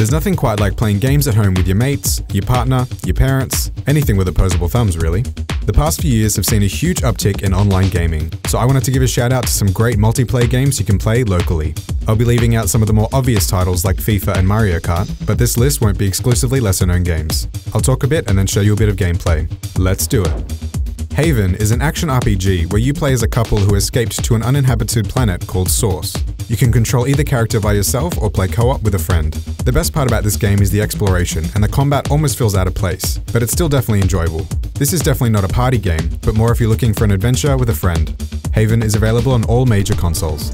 There's nothing quite like playing games at home with your mates, your partner, your parents, anything with opposable thumbs really. The past few years have seen a huge uptick in online gaming, so I wanted to give a shout out to some great multiplayer games you can play locally. I'll be leaving out some of the more obvious titles like FIFA and Mario Kart, but this list won't be exclusively lesser known games. I'll talk a bit and then show you a bit of gameplay. Let's do it. Haven is an action RPG where you play as a couple who escaped to an uninhabited planet called Source. You can control either character by yourself or play co-op with a friend. The best part about this game is the exploration, and the combat almost feels out of place, but it's still definitely enjoyable. This is definitely not a party game, but more if you're looking for an adventure with a friend. Haven is available on all major consoles.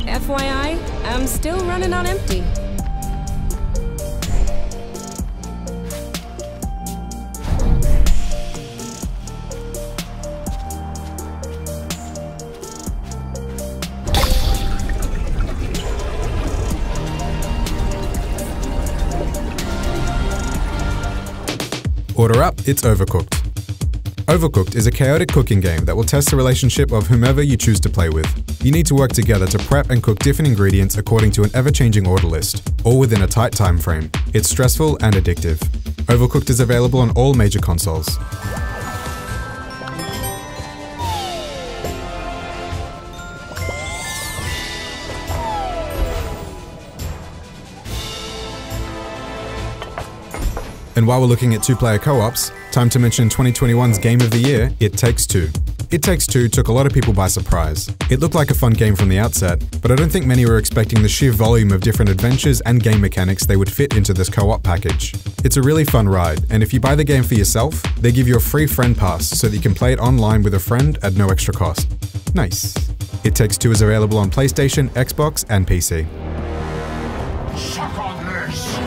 FYI, I'm still running on empty. Order up, it's Overcooked. Overcooked is a chaotic cooking game that will test the relationship of whomever you choose to play with. You need to work together to prep and cook different ingredients according to an ever-changing order list, all within a tight time frame. It's stressful and addictive. Overcooked is available on all major consoles. And while we're looking at two-player co-ops, time to mention 2021's Game of the Year, It Takes Two. It Takes Two took a lot of people by surprise. It looked like a fun game from the outset, but I don't think many were expecting the sheer volume of different adventures and game mechanics they would fit into this co-op package. It's a really fun ride, and if you buy the game for yourself, they give you a free friend pass so that you can play it online with a friend at no extra cost. Nice. It Takes Two is available on PlayStation, Xbox, and PC. Suck on this!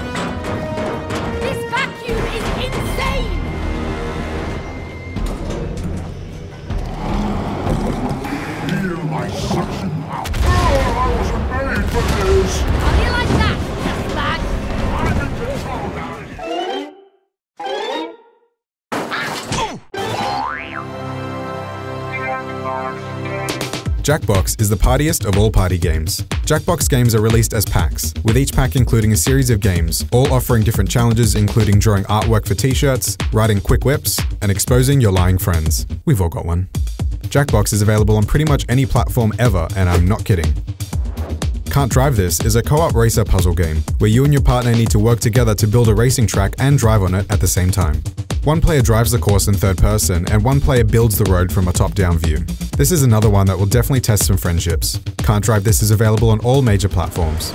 Jackbox is the partiest of all party games. Jackbox games are released as packs, with each pack including a series of games, all offering different challenges including drawing artwork for t-shirts, riding quick whips, and exposing your lying friends. We've all got one. Jackbox is available on pretty much any platform ever, and I'm not kidding. Can't Drive This is a co-op racer puzzle game, where you and your partner need to work together to build a racing track and drive on it at the same time. One player drives the course in third person, and one player builds the road from a top-down view. This is another one that will definitely test some friendships. Can't Drive This is available on all major platforms.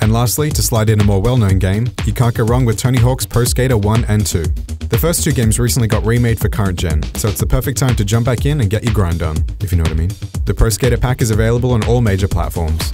And lastly, to slide in a more well-known game, you can't go wrong with Tony Hawk's Pro Skater 1 and 2. The first two games recently got remade for current gen, so it's the perfect time to jump back in and get your grind on, if you know what I mean. The Pro Skater pack is available on all major platforms.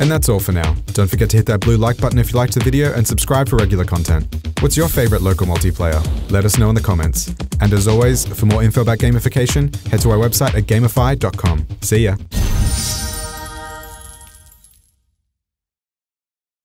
And that's all for now. Don't forget to hit that blue like button if you liked the video and subscribe for regular content. What's your favorite local multiplayer? Let us know in the comments. And as always, for more info about gamification, head to our website at gamify.com. See ya.